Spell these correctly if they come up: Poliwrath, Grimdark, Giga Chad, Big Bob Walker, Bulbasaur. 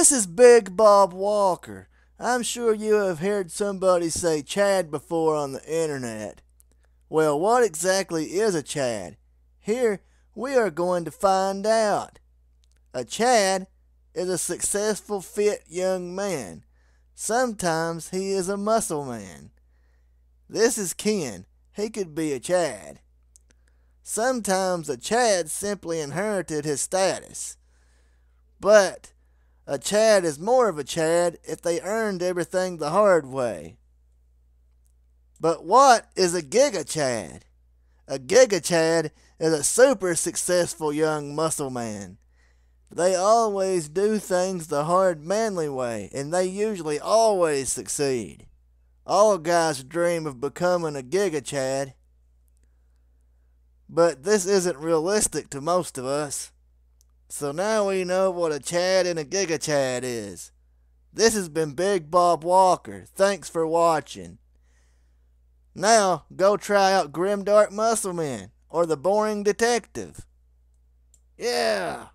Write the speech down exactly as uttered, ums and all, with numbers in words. This is Big Bob Walker. I'm sure you have heard somebody say Chad before on the internet. Well, what exactly is a Chad? Here, we are going to find out. A Chad is a successful, fit young man. Sometimes he is a muscle man. This is Ken. He could be a Chad. Sometimes a Chad simply inherited his status. But a Chad is more of a Chad if they earned everything the hard way. But what is a Giga Chad? A Giga Chad is a super successful young muscle man. They always do things the hard, manly way, and they usually always succeed. All guys dream of becoming a Giga Chad, but this isn't realistic to most of us. So now we know what a Chad and a Giga Chad is. This has been Big Bob Walker. Thanks for watching. Now, go try out Grimdark Muscleman or The Boring Detective. Yeah!